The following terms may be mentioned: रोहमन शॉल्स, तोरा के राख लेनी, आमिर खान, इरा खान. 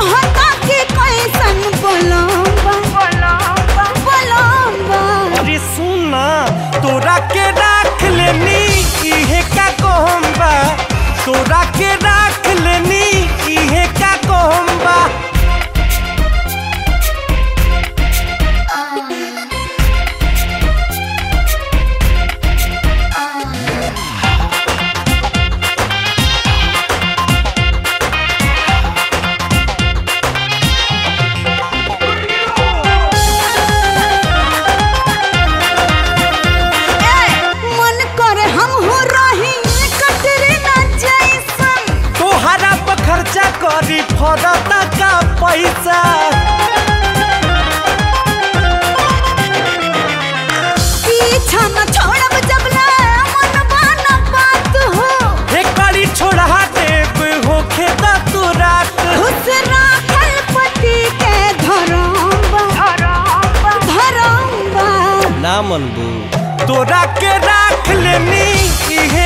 तोरा के राख लेनी इहे का कहम बा, तोरा के राख लेनी इहे का कहम बा। फरता का पैसा पीछा न छोड़ब जब ना मनवा ना बात हो, एक बारी छोड़ा देब होखे दा तू रात। हुसरा कलपति के धरम्बा धरम्बा धरम्बा ना मनबू, तोरा के राख लेनी।